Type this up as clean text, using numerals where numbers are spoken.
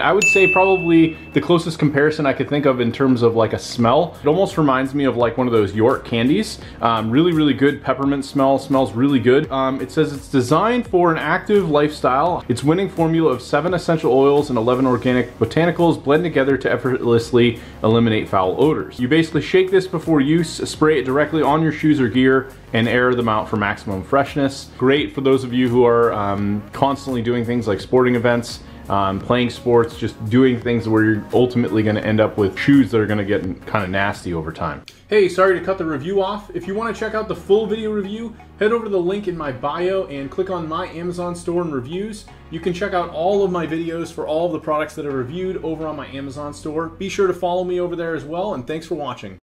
I would say probably the closest comparison I could think of in terms of like a smell, it almost reminds me of like one of those York candies. Really, really good peppermint smell, smells really good. It says it's designed for an active lifestyle. Its winning formula of 7 essential oils and 11 organic botanicals blend together to effortlessly eliminate foul odors. You basically shake this before use, spray it directly on your shoes or gear, and air them out for maximum freshness. Great for those of you who are constantly doing things like sporting events, playing sports, just doing things where you're ultimately gonna end up with shoes that are gonna get kind of nasty over time. Hey, sorry to cut the review off. If you wanna check out the full video review, head over to the link in my bio and click on my Amazon store and reviews. You can check out all of my videos for all of the products that are reviewed over on my Amazon store. Be sure to follow me over there as well, and thanks for watching.